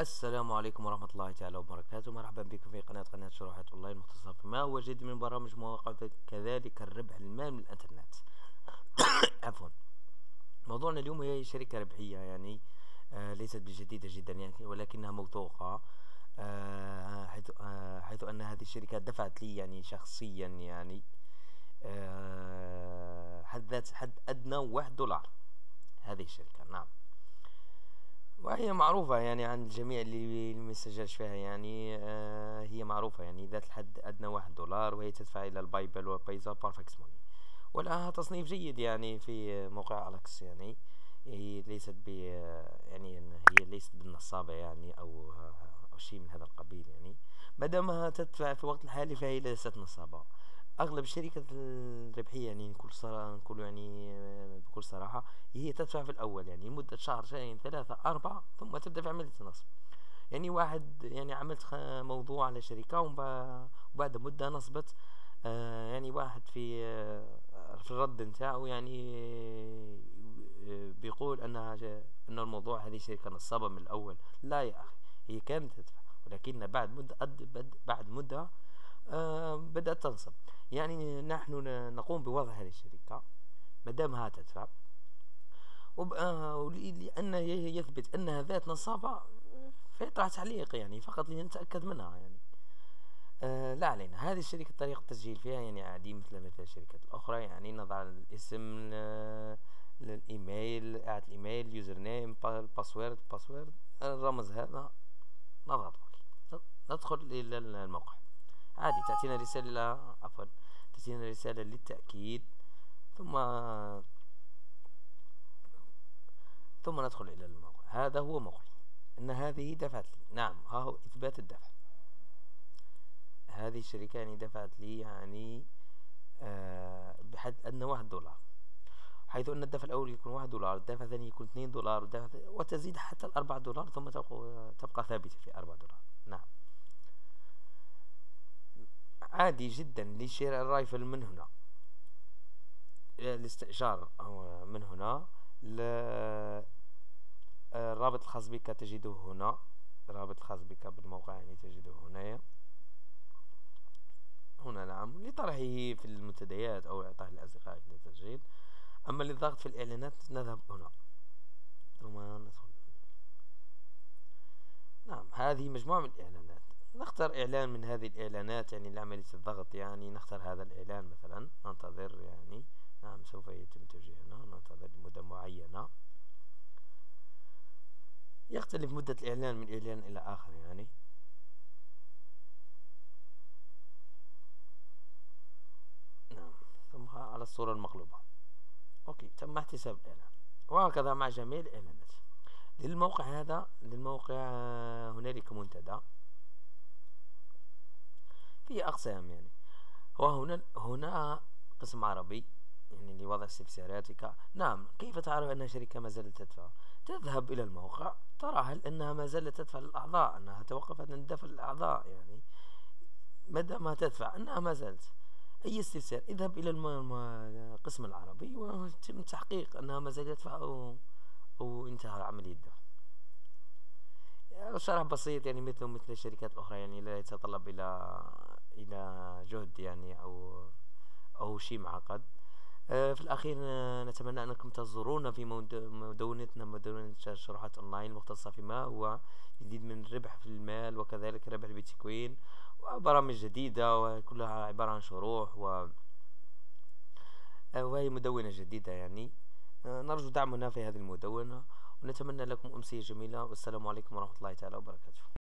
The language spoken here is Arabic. السلام عليكم ورحمة الله تعالى وبركاته. مرحبا بكم في قناة شروحات أونلاين، مختصة في ما هو جديد من برامج مواقع كذلك الربح المال من الانترنت. عفوا، موضوعنا اليوم هي شركة ربحية، يعني ليست بجديدة جدا يعني، ولكنها موثوقة، حيث أن هذه الشركة دفعت لي يعني شخصيا يعني حد أدنى $1. هذه الشركة نعم، وهي معروفة يعني عن الجميع اللي ما يسجلش فيها يعني، هي معروفة يعني ذات الحد أدنى $1، وهي تدفع إلى البايبل وبيزا بارفكس موني، والآن تصنيف جيد يعني في موقع ألكس يعني. هي ليست بالنصابة يعني أو شيء من هذا القبيل يعني، مادامها تدفع في الوقت الحالي فهي ليست نصابة. أغلب الشركات الربحية يعني بكل صراحة هي تدفع في الأول يعني لمدة شهر شهرين ثلاثة أربعة، ثم تبدأ في عملية النصب. يعني واحد يعني عملت موضوع على شركة، وبعد مدة نصبت يعني واحد في الرد نتاعو يعني بيقول أن الموضوع هذه شركة نصابة من الأول. لا يا أخي، هي كانت تدفع، ولكن بعد مدة بدأت تنصب. يعني نحن نقوم بوضع هذه الشركة مادامها تدفع، لأن يثبت أنها ذات نصابة فيطرح تعليق يعني فقط لنتأكد منها يعني. لا علينا، هذه الشركة طريقة التسجيل فيها يعني عادي مثل الشركات الأخرى، يعني نضع الاسم، الإيميل، يوزر نيم، باسورد، الرمز هذا، نضغط ندخل إلى الموقع عادي. تأتينا رسالة للتأكيد، ثم ندخل إلى الموقع. هذا هو موقعي، أن هذه دفعت لي. نعم، ها هو إثبات الدفع. هذه الشركة يعني دفعت لي يعني بحد أدنى $1، حيث أن الدفع الأول يكون $1، الدفع الثاني يكون $2، وتزيد حتى $4، ثم تبقى ثابتة في $4. نعم، عادي جدا لشراء الرايفل من هنا، الاستئجار من هنا، الرابط الخاص بك تجده هنا، الرابط الخاص بك بالموقع يعني تجده هنا نعم، لطرحه في المنتديات أو إعطاه لأصدقائك للتسجيل. أما للضغط في الإعلانات نذهب هنا ثم ندخل. نعم، هذه مجموعة من الإعلانات، نختار إعلان من هذه الإعلانات يعني لعملية الضغط. يعني نختار هذا الإعلان مثلا، ننتظر يعني. نعم، سوف يتم توجيهنا، ننتظر لمدة معينة، يختلف مدة الإعلان من إعلان إلى آخر يعني. نعم، ثم على الصورة المقلوبة. أوكي، تم احتساب الإعلان، وهكذا مع جميع الإعلانات. للموقع هذا، للموقع هنالك منتدى في أقسام يعني، وهنا قسم عربي يعني لوضع استفساراتك. نعم، كيف تعرف أن شركة ما زالت تدفع؟ تذهب إلى الموقع، ترى هل أنها ما زالت تدفع للأعضاء، أنها توقفت عن دفع الأعضاء يعني مادامها تدفع، أنها ما زالت. أي استفسار اذهب إلى القسم العربي ويتم التحقيق أنها ما زالت تدفع أو انتهى عملية الدفع. شرح بسيط يعني مثل الشركات الأخرى يعني، لا يتطلب إلى جهد يعني أو شيء معقد. في الأخير نتمنى أنكم تزورونا في مدونتنا مدونة شروحات أونلاين، مختصة في ما هو جديد من الربح في المال وكذلك ربح البيتكوين، وبرامج جديدة وكلها عبارة عن شروح، وهي مدونة جديدة يعني. نرجو دعمنا في هذه المدونة، ونتمنى لكم أمسية جميلة، والسلام عليكم ورحمة الله تعالى وبركاته.